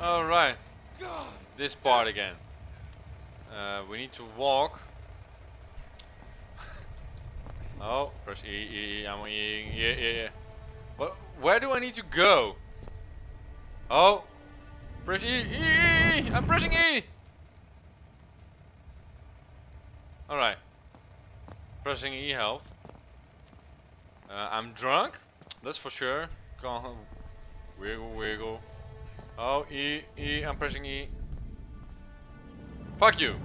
Alright. This part again. We need to walk. Oh, press E. I'm E. Yeah. What? Where do I need to go? Oh, press E. E. I'm pressing E. All right. Pressing E helped. I'm drunk. That's for sure. Come on. Wiggle. Oh, E. I'm pressing E. Fuck you.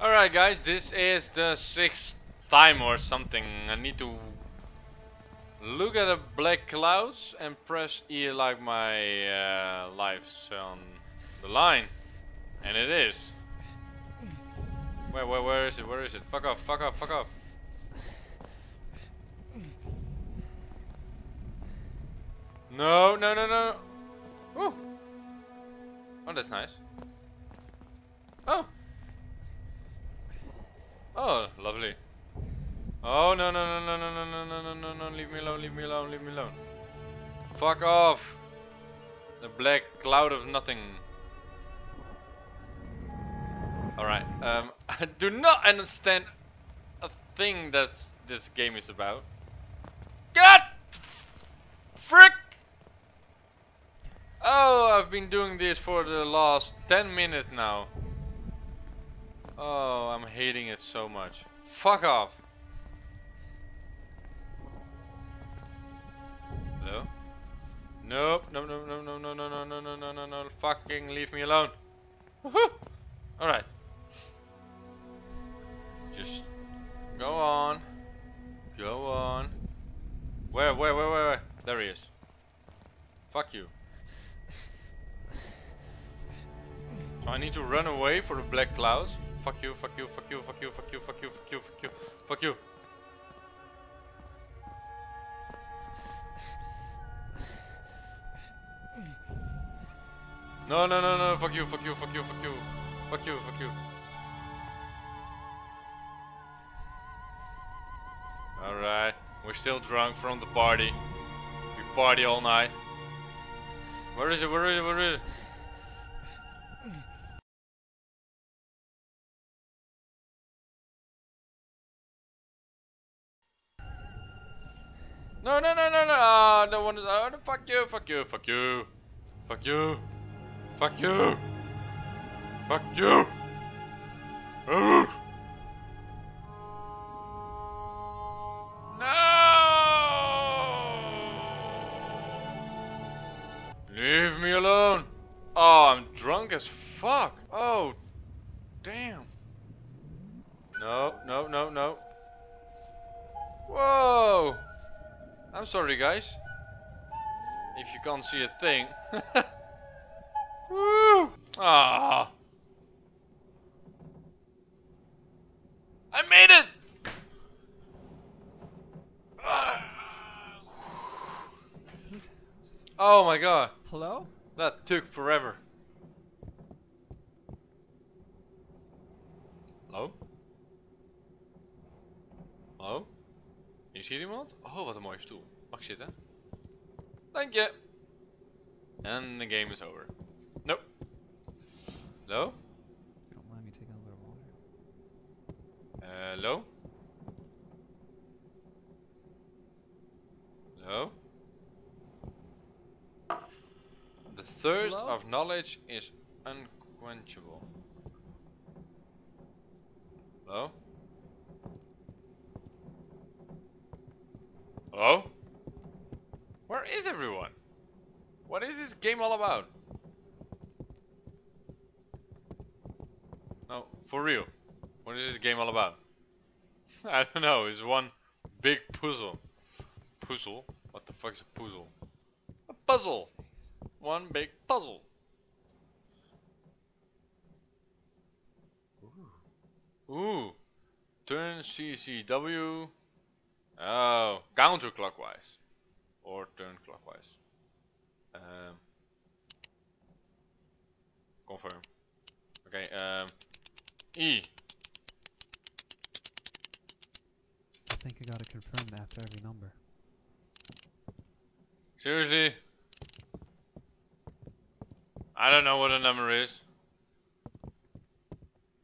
Alright guys, this is the 6th time or something. I need to look at the black clouds and press E like my life's on the line. And it is. Where is it? Where is it? Fuck off. No. Ooh. Oh, that's nice. Oh, lovely. Oh, no, leave me alone. Fuck off. The black cloud of nothing. Alright, I do not understand a thing that this game is about. God! Frick! Oh, I've been doing this for the last 10 minutes now. Oh, I'm hating it so much. Fuck off. Hello? Nope. No. Fucking leave me alone. Woohoo! Alright. Just go on. Go on. Where? There he is. Fuck you. So I need to run away for the black clouds. Fuck you. No, fuck you. Alright, we're still drunk from the party. We party all night. Where is it? No. No one is. Oh, fuck you. No. Leave me alone. Oh, I'm drunk as fuck. Oh, damn. No. Whoa. I'm sorry guys, if you can't see a thing. Woo! Ah! I made it! Oh my god. Hello? That took forever. Hello? Is hier iemand? Oh, wat een mooie stoel. Mag ik zitten? Dank je. And the game is over. Nope. Hello? You don't mind me taking a little water. Hello? Hello? The thirst of knowledge is unquenchable. Hello? Hello? Where is everyone? What is this game all about? No, for real. What is this game all about? I don't know, it's one big puzzle. Puzzle? What the fuck is a puzzle? A puzzle! One big puzzle. Ooh. Turn CCW. Oh, counterclockwise. or turn clockwise. Confirm. Okay, E. I think you gotta confirm after every number. Seriously? I don't know what a number is.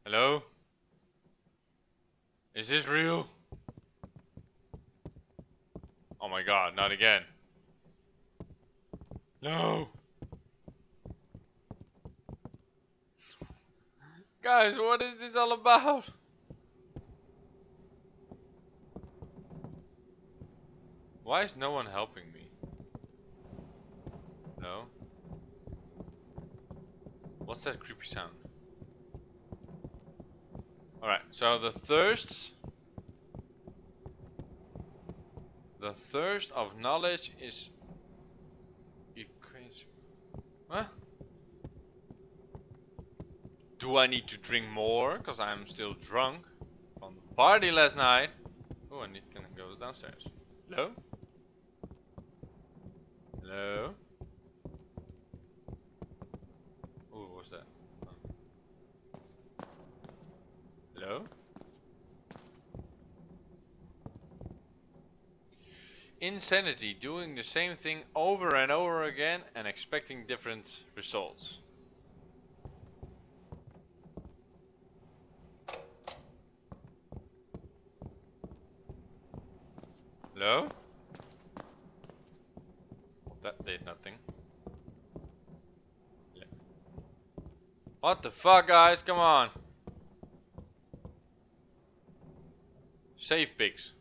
Hello? Is this real? Oh my god, not again. No! Guys, what is this all about? Why is no one helping me? No? What's that creepy sound? Alright, so the thirst of knowledge is crazy. What? Do I need to drink more? Because I'm still drunk from the party last night. Oh, I need to go downstairs. Hello? Hello? Oh, what's that? Oh. Hello? Insanity, doing the same thing over and over again and expecting different results. Hello? That did nothing. Yeah. What the fuck, guys? Come on. Save pigs.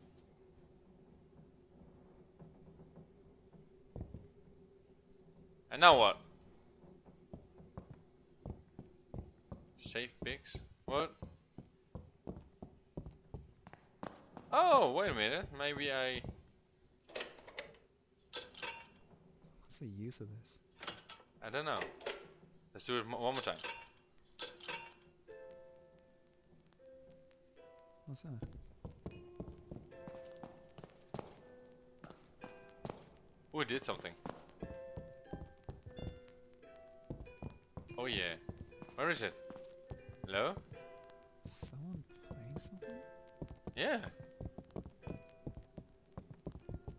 And now what? Save pigs? What? Oh, wait a minute. Maybe I... What's the use of this? I don't know. Let's do it one more time. What's that? Oh, it did something. Oh yeah. Where is it? Hello? Someone playing something? Yeah.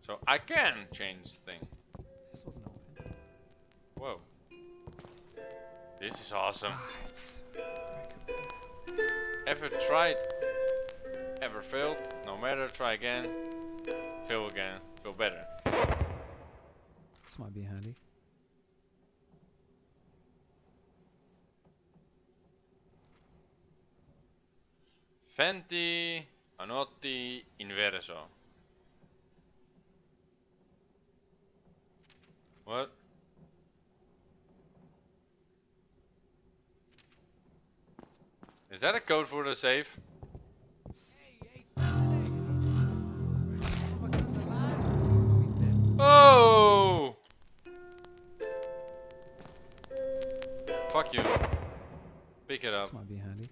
So I can change the thing. This wasn't open. Whoa. This is awesome. Ever tried? Ever failed? No matter, try again. Fail again. Feel better. This might be handy. Fenti Anotti Inverso. What? Is that a code for the safe? Oh! Fuck you. Pick it up. This might be handy.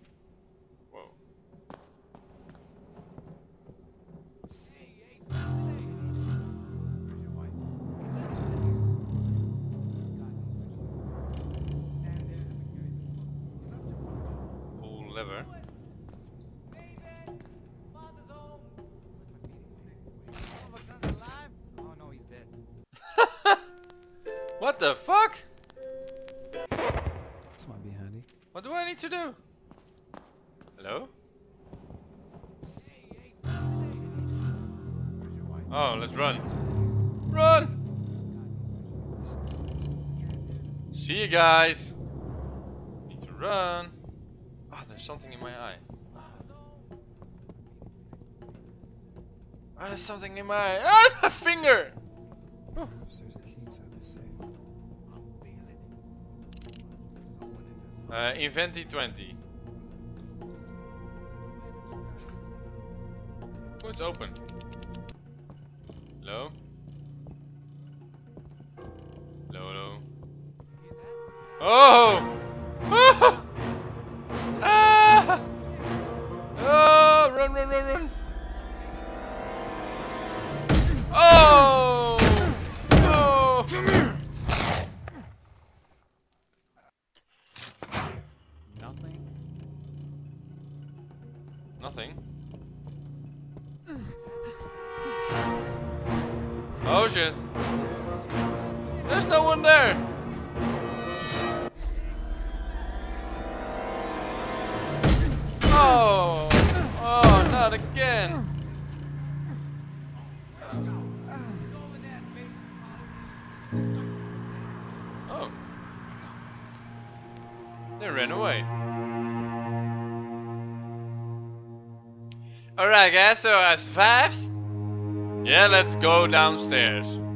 What the fuck? This might be handy. What do I need to do? Hello? Oh, let's run. Run! See you guys. Need to run. Ah, oh, there's something in my eye. Oh, there's something in my eye. Ah, it's my finger! Oh. Inventi 20. Oh, it's open. Hello? Hello, hello. Oh! Ah! Oh! Run, run, run, run! Oh! shit. There's no one there. Oh. Oh, not again. Oh. They ran away. Alright guys, so I survived. Yeah, let's go downstairs.